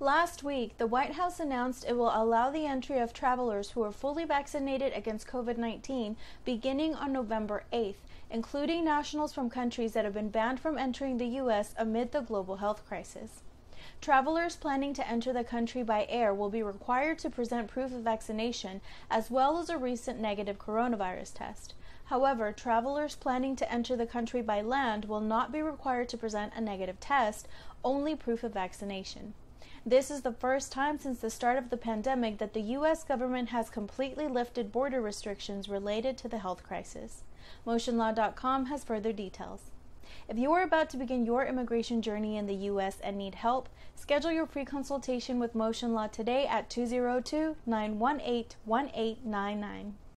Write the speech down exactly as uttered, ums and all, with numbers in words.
Last week, the White House announced it will allow the entry of travelers who are fully vaccinated against COVID nineteen beginning on November eighth, including nationals from countries that have been banned from entering the U S amid the global health crisis. Travelers planning to enter the country by air will be required to present proof of vaccination as well as a recent negative coronavirus test. However, travelers planning to enter the country by land will not be required to present a negative test, only proof of vaccination. This is the first time since the start of the pandemic that the U S government has completely lifted border restrictions related to the health crisis. Motion Law dot com has further details. If you are about to begin your immigration journey in the U S and need help, schedule your free consultation with Motion Law today at two zero two, nine one eight, one eight nine nine.